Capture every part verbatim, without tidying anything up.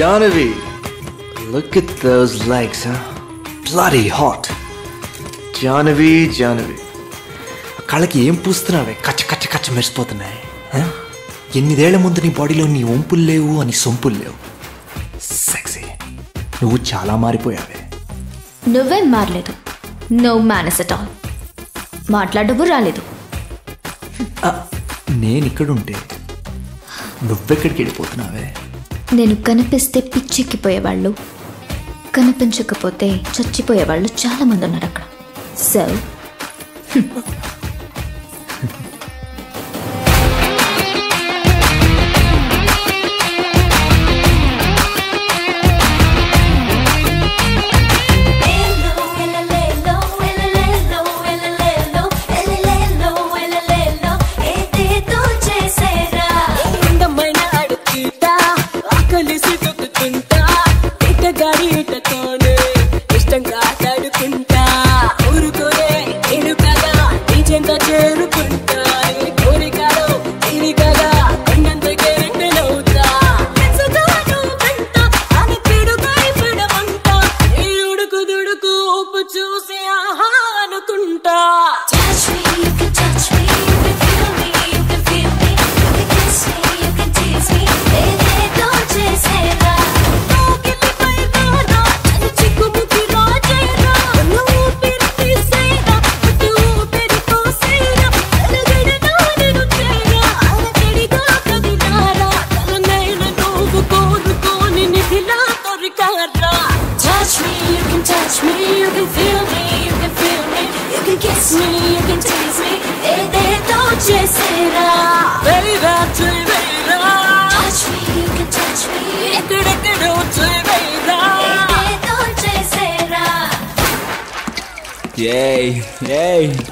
Johnny, look at those legs, huh? Bloody hot. Johnny, Johnny. Kalaki em pustunave, kacha kacha kacha merspotunnayi, huh? Enni dela mundu nee body lo nee ompullevu ani sompullevu. Sexy. Nuvu chala maripoyave. Nuvvem maraledu. No manners at all. Maatladuvu raaledu. Ah, nenu ikkadunte. Nuvvekkadiki ellipotunnave. నేను కనిపిస్తే పిచ్చెక్కిపోయేవాళ్ళు, కనిపించకపోతే చచ్చిపోయేవాళ్ళు చాలా మంది ఉన్నారు అక్కడ. So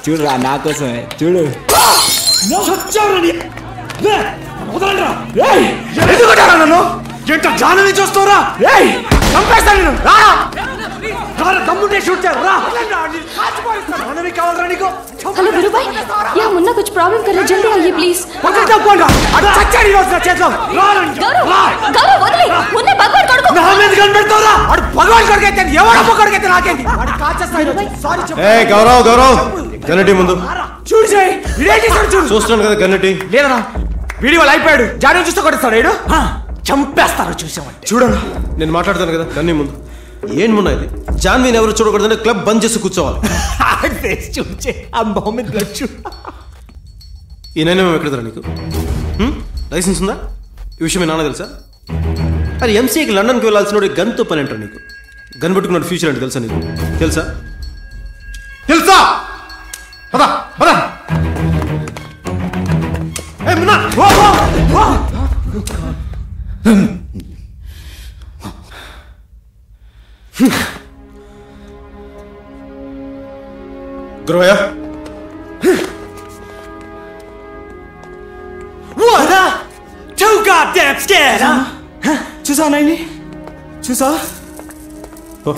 చూడరా నా కోసమే చూడు గన్నటి ముందు చూడు చూస్తున్నాను కదా గన్నటి లేదరా వీడియో వాళ్ళు అయిపోయాడు జాని చూస్తే కొట్టేస్తాడు ఏడు చంపేస్తారో చూసేవాడు చూడను నేను మాట్లాడతాను కదా గన్నీ ముందు ఏం మున్నా ఇది జాన్వీని ఎవరు చూడకూడదని క్లబ్ బంద్ చేసి కూర్చోవాలి ఈయనైనా మేము ఎక్కడతారా నీకు లైసెన్స్ ఉందా ఈ విషయం మీ నాన్న తెలుసా అది ఎంసీకి లండన్కి వెళ్ళాల్సిన గన్తో పని అంటారు నీకు గన్ పెట్టుకున్నాడు ఫ్యూచర్ అంటే తెలుసా నీకు తెలుసా తెలుసా Hold on, hold on. Hey, Munna! Whoa, whoa, whoa! Oh, God. Groya? What, huh? Too goddamn scared, huh? Huh? Chusa, Naini? Chusa? Oh.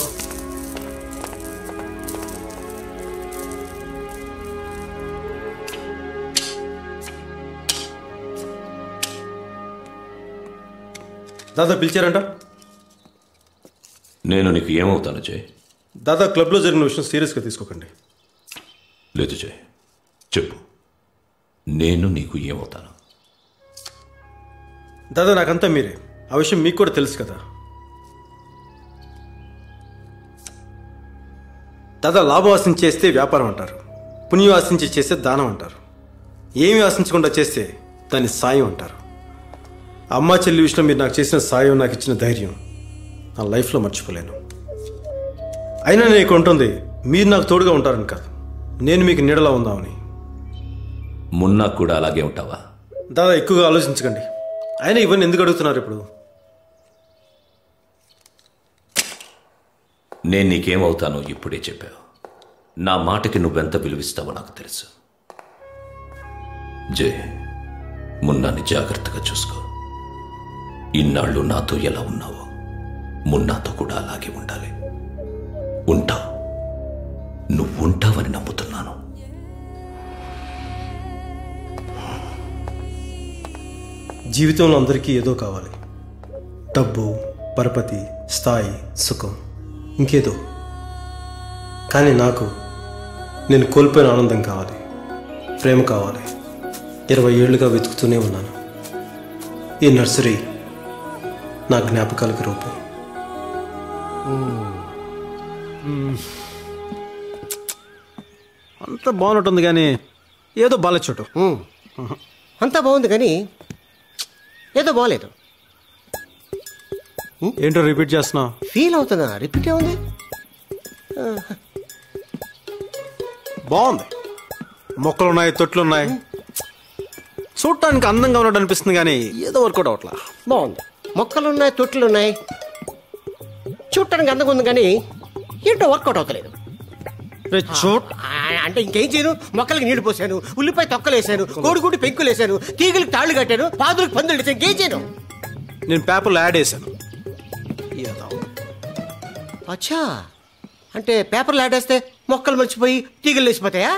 దాదా పిలిచారంట నేను నీకు ఏమవుతాను జయ్? దాదా క్లబ్లో జరిగిన విషయం సీరియస్గా తీసుకోకండి. లేదు జయ్, చెప్పు, నేను నీకు ఏమవుతాను? దాదా నాకంతా మీరే, ఆ విషయం మీకు కూడా తెలుసు కదా. దాదా లాభం ఆశించి చేస్తే వ్యాపారం అంటారు, పుణ్యం ఆశించి చేస్తే దానం అంటారు, ఏమి ఆశించకుండా చేస్తే దాన్ని సాయం అంటారు. అమ్మ చెల్లి విషయంలో మీరు నాకు చేసిన సాయం, నాకు ఇచ్చిన ధైర్యం నా లైఫ్లో మర్చిపోలేను. అయినా నేను కొంటుంది మీరు నాకు తోడుగా ఉంటారని కాదు, నేను మీకు నీడలా ఉందామని. మున్నా కూడా అలాగే ఉంటావా? దాదా ఎక్కువగా ఆలోచించకండి, అయినా ఇవన్నీ ఎందుకు అడుగుతున్నారు ఇప్పుడు? నేను నీకేమవుతానో ఇప్పుడే చెప్పావు, నా మాటకి నువ్వెంత విలువిస్తావో నాకు తెలుసు. జయ్, మున్నాని జాగ్రత్తగా చూసుకో. ఇన్నాళ్ళు నాతో ఎలా ఉన్నావో మున్నాతో కూడా అలాగే ఉండాలి. ఉంటావు, నువ్వుంటావని నమ్ముతున్నాను. జీవితంలో అందరికీ ఏదో కావాలి, డబ్బు, పరపతి, స్థాయి, సుఖం, ఇంకేదో. కానీ నాకు నేను కోల్పోయిన ఆనందం కావాలి, ప్రేమ కావాలి. ఇరవై ఏళ్ళుగా వెతుకుతూనే ఉన్నాను. ఈ నర్సరీ నా జ్ఞాపకాలకు రూపం. అంతా బాగుంటుంది కానీ ఏదో బాలచోటు. అంతా బాగుంది కానీ ఏదో బాగలేదు. ఏంటో రిపీట్ చేస్తున్నా, ఫీల్ అవుతున్నా. రిపీట్ ఏముంది, బాగుంది. మొక్కలున్నాయి, తొట్లున్నాయి, చూడటానికి అందంగా ఉన్నట్టు అనిపిస్తుంది కానీ ఏదో వర్కౌట్ అవట్లా. బాగుంది, మొక్కలున్నాయి, తొట్లున్నాయి, చూడటానికి అందంగా ఉంది కానీ ఏంటో వర్కౌట్ అవట్లేదు. అంటే ఇంకేం చేయను, మొక్కలకి నీళ్లు పోసాను, ఉల్లిపాయ తొక్కలు వేసాను, కోడిగుడ్డు పెంకులు వేసాను, తీగలకు తాళ్ళు కట్టాను, పాదులకు పందులు వేసాను, ఇంకేం చేయను. నేను పేపర్లో యాడ్ వేసాను. అచ్చా, అంటే పేపర్లు యాడ్ వేస్తే మొక్కలు మర్చిపోయి తీగలు లేచిపోతాయా?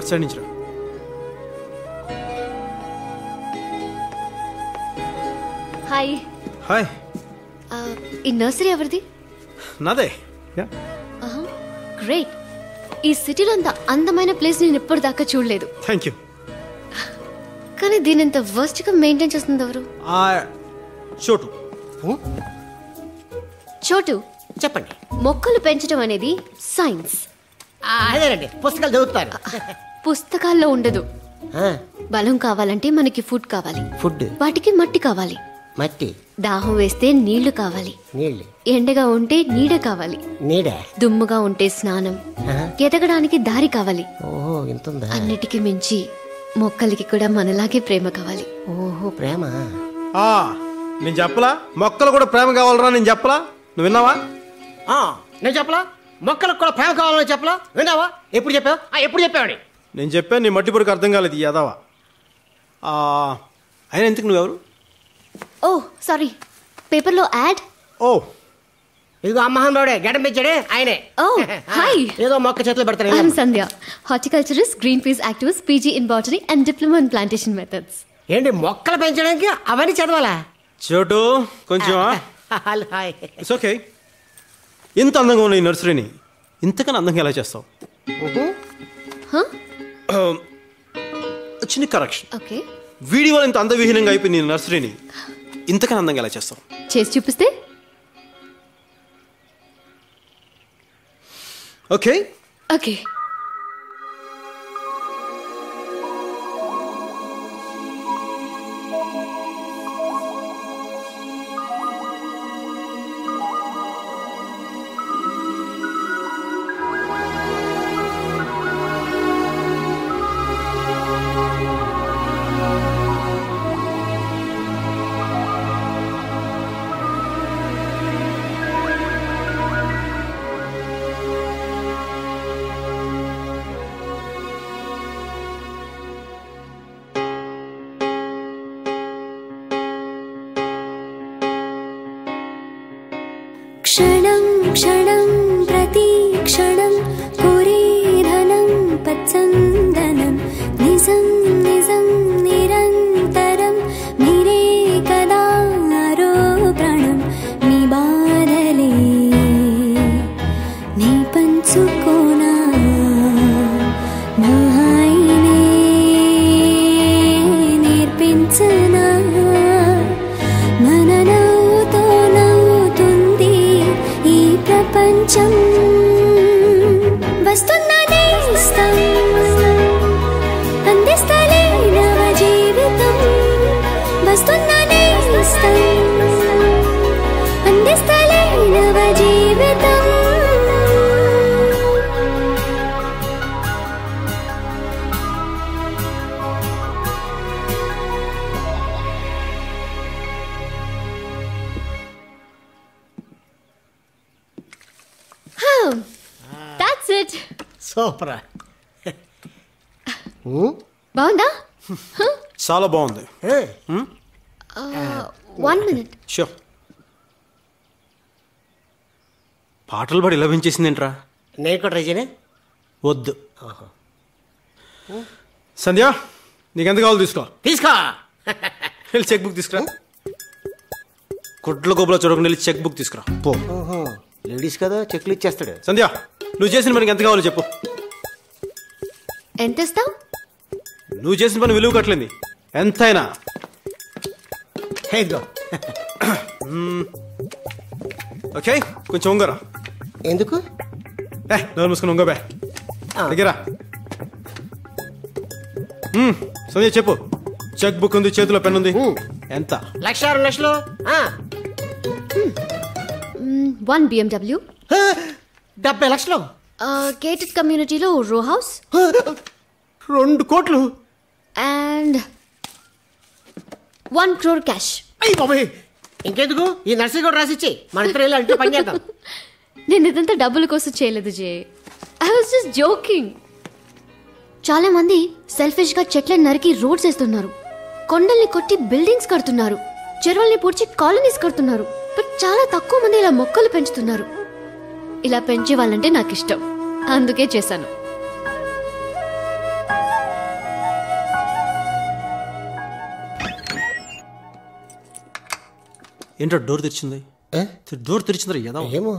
అసరించరా హాయ్ హాయ్. ఈ నర్సరీ ఎవరిది? నాదే. గ్రేట్. ఈ సిటీలో అంత అందమైన ప్లేస్ నేను ఎప్పుడు దాకా చూడలేదు. Thank you. కానీ దీని ఎంత వర్స్ట్ గా మెయింటైన్ చేస్తుంది ఎవరు? చోటు. చోటు, చెప్పండి. మొక్కలు పెంచడం అనేది సైన్స్. అదేనండి, పుస్తకాలు చదువుతారు. పుస్తకాల్లో ఉండదు. బలం కావాలంటే మనకి ఫుడ్ కావాలి, ఫుడ్ వాటికి మట్టి కావాలి, మట్టి దాహం వేస్తే నీళ్లు కావాలి, నీళ్లు ఎండగా ఉంటే నీడ కావాలి, నీడ దుమ్ముగా ఉంటే స్నానం, ఎదగడానికి దారి కావాలి. అన్నిటికీ మించి మొక్కలకి కూడా మనలాగే ప్రేమ కావాలి. ఓహో, ప్రేమ. నేను చెప్పలా మొక్కలు కూడా ప్రేమ కావాలరా? నేను చెప్పలా, నువ్వు విన్నావా? నేను చెప్పలా మొక్కలకు కూడా ప్రేమ కావాలని చెప్పలా, విన్నావా? ఎప్పుడు చెప్పావు? ఎప్పుడు చెప్పావని నేను చెప్పాను. నీ మట్టి పొడికి అర్థం కాలేదు యదావా. అయినా ఎందుకు నువ్వెవరు? ఓ సారీ, పేపర్లో యాడ్. ఓ ఇదిగో ఆ మహానుభావుడే గడ్డం పెంచాడే ఆయనే. Oh hi. ఏదో మొక్క చేతులు పెడతాను. I'm Sandhya, horticulturist, Greenpeace activist, PG in botany and diploma in plantation methods. ఏంటి మొక్కలు పెంచడానికి అవన్నీ చదవాలా? చోటు కొంచెం హాయ్. It's okay. ఇంత అందంగా ఉన్న ఈ నర్సరీని ఇంతకన్నా అందంగా ఎలా చేస్తావు? చిన్న కరెక్షన్, ఓకే. వీడియో ఇంత అందవిహీనంగా అయిపోయి నేను నర్సరీని ఇంతకన్నా అందంగా ఎలా చేస్తావు? చేసి చూపిస్తే ఓకే ఓకే. ക്ഷണം ക്ഷണം പ്രതിക്ഷണം കുരേ ധനം പച്ചന്ദനം നിസം നിസം നിരന്തരം നിരേ കദാരോ പ്രാണം നിബാധലേ നീ പഞ്ചുകോണ മഹായിനേ നേർപ്പിഞ്ചന മനന पंचम वस्तुना नेस्तम अंधस्तले नवजीवितम वस्तुना नेस्तम अंधस्तले नवजीवितम సూపరా బాగుందా చాలా బాగుంది వన్ మినిట్ షూర్ పాటలు పడి లభించేసిందేంట్రా నేను ట్రై చేయనే వద్దు సంధ్య నీకెందుకు కావాలి తీసుకో తీసుకో వెళ్ళి చెక్ బుక్ తీసుకురా కుట్ల గోబుల చొరకని వెళ్ళి చెక్ బుక్ తీసుకురా పో లేడీస్ కదా చెక్లు ఇచ్చేస్తాడు సంధ్య నువ్వు చేసిన పనికి ఎంత కావాలో చెప్పు ఎంత ఇస్తావు నువ్వు చేసిన పని విలువ కట్టలేంది ఎంతైనా హేగో ఓకే కొంచెం ఉంగరా ఎందుకు ఏ నోరు మూసుకొని ఉంగో బే దగ్గరా హ్మ్ సంధ్య చెప్పు చెక్ బుక్ ఉంది చేతిలో పెన్ ఉంది ఎంత లక్ష ఆరు లక్షలు ఆ వన్ బిఎండబ్ల్యూ డెబ్బై లక్షలు గేటెడ్ కమ్యూనిటీలో రో హౌస్ రెండు కోట్లు అండ్ వన్ క్రోర్ క్యాష్ ఇంకెందుకు ఈ నర్సరీ కూడా రాసిచ్చి మన ఇద్దరు అంటే పని చేద్దాం నేను ఇదంతా డబ్బుల కోసం చేయలేదు జే ఐ వాజ్ జస్ట్ జోకింగ్ చాలా మంది సెల్ఫిష్గా చెట్లను నరికి రోడ్స్ వేస్తున్నారు కొండల్ని కొట్టి బిల్డింగ్స్ కడుతున్నారు చెరువుల్ని పూడ్చి కాలనీస్ కడుతున్నారు బట్ చాలా తక్కువ మంది ఇలా మొక్కలు పెంచుతున్నారు ఇలా పెంచే వాళ్ళంటే నాకు ఇష్టం అందుకే చేశాను ఏంటో డోర్ తెరిచింది డోర్ తెరిచింది కదా ఏమో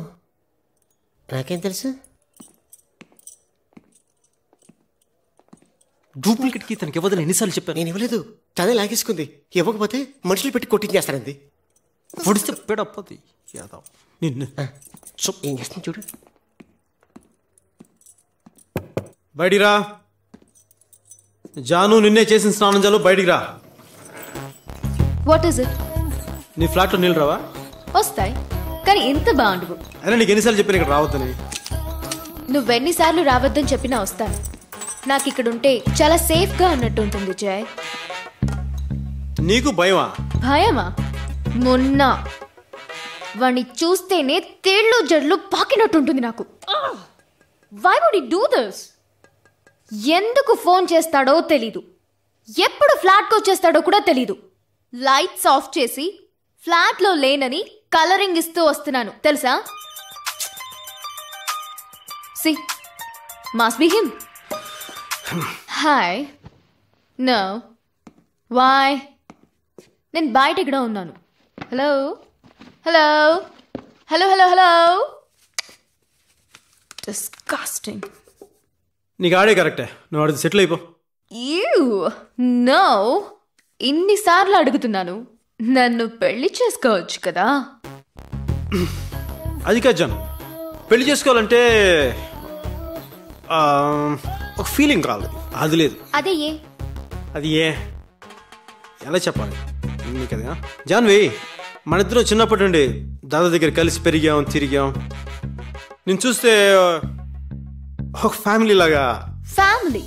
నాకేం తెలుసు డూప్లికేట్ కీ తనకి ఇవ్వదని ఎన్నిసార్లు చెప్పాను నేను ఇవ్వలేదు తనే లాగేసుకుంది ఇవ్వకపోతే మనుషులు పెట్టి కొట్టించేస్తానంది పొడిస్తే పేడప్పది యాదవ్ నిన్ను ఏం చేస్తుంది చూడు బయటిరా జాను నిన్నే చేసిన స్నానం చాలు బయటికి రా వాట్ ఇస్ ఇట్ నీ ఫ్లాట్లో నీళ్ళు రావా వస్తాయి కానీ ఎంత బాగుండు అరే నీకు ఎన్నిసార్లు చెప్పిన ఇక్కడ రావద్దని నువ్వెన్నిసార్లు రావద్దని చెప్పినా వస్తాను నాకు ఇక్కడ ఉంటే చాలా సేఫ్గా అన్నట్టు ఉంటుంది జయ్ నీకు భయమా భయమా మొన్న వాణ్ణి చూస్తేనే తేళ్ళు జడ్లు పాకినట్టుంటుంది నాకు why would he do this ఎందుకు ఫోన్ చేస్తాడో తెలీదు ఎప్పుడు ఫ్లాట్కి వచ్చేస్తాడో కూడా తెలీదు లైట్స్ ఆఫ్ చేసి ఫ్లాట్లో లేనని కలరింగ్ ఇస్తూ వస్తున్నాను తెలుసా C must be him hi no why నేను బయట ఇక్కడ ఉన్నాను hello hello hello hello hello disgusting నీకు ఆడే కరెక్టే నువ్వు అడిగి సెటిల్ అయిపో నో ఇన్నిసార్లు అడుగుతున్నాను నన్ను పెళ్లి చేసుకోవచ్చు కదా అది కాదు జాను పెళ్లి చేసుకోవాలంటే ఒక ఫీలింగ్ కావాలి అది లేదు అదే ఏ అది ఏ ఎలా చెప్పాలి కదా జాన్వి మన ఇద్దరం చిన్నప్పటి నుండి దాదా దగ్గర కలిసి పెరిగాం తిరిగాం నేను చూస్తే ఒక ఫ్యామిలీ లాగా ఫ్యామిలీ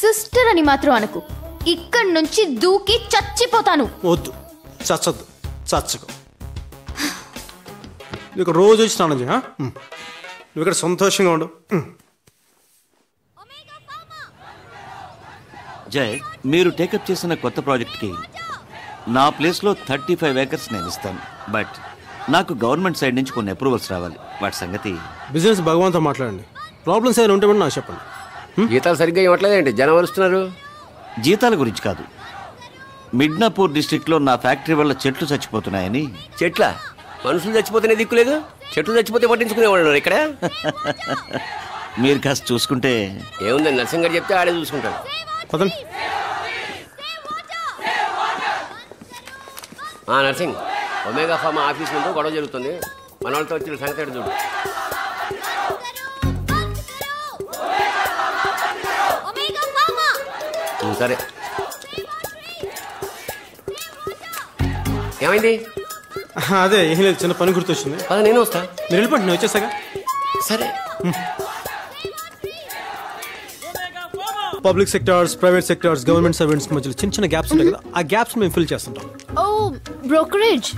సిస్టర్ అని మాత్రం అనుకు ఇక్కడి నుంచి దూకి చచ్చిపోతాను వద్దు చచ్చద్దు చచ్చకు నీకు రోజు వచ్చి స్నానం చేయ నువ్వు ఇక్కడ సంతోషంగా ఉండు జయ్ మీరు టేకప్ చేసిన కొత్త ప్రాజెక్ట్కి నా ప్లేస్లో థర్టీ ఫైవ్ ఏకర్స్ నేను ఇస్తాను బట్ నాకు గవర్నమెంట్ సైడ్ నుంచి కొన్ని అప్రూవల్స్ రావాలి. వాటి సంగతి బిజినెస్ భగవంతో మాట్లాడండి. ప్రాబ్లమ్స్ ఏమైనా ఉంటామని నాకు చెప్పండి. జీతాలు సరిగ్గా ఇవ్వట్లేదండి, జనం వస్తున్నారు. జీతాల గురించి కాదు, మిడ్నాపూర్ డిస్ట్రిక్ట్లో నా ఫ్యాక్టరీ వల్ల చెట్లు చచ్చిపోతున్నాయని. చెట్ల మనుషులు చచ్చిపోతేనే దిక్కులేదు, చెట్లు చచ్చిపోతే పట్టించుకునేవాళ్ళు ఇక్కడ. మీరు కాస్త చూసుకుంటే ఏముందండి, నర్సింగ్ గారు చెప్తే ఆడే చూసుకుంటాను. నర్సింగ్, ఒమేగా ఫార్మా ఆఫీస్ ముందు గొడవ జరుగుతుంది, మన వాళ్ళతో వచ్చిన సంగతి చూడు. సరే ఏమైంది? అదే ఏం లేదు, చిన్న పని గుర్తొచ్చింది. అదే నేను వస్తా, మీరు వెళ్ళిపోండి, నేను వచ్చేసాగా. సరే. Public sectors, private sectors, government servants మధ్యలో చిన్న చిన్న గ్యాప్స్ ఉంటాయి కదా, ఆ గ్యాప్స్ మేము ఫిల్ చేస్తుంటాం. Oh brokerage.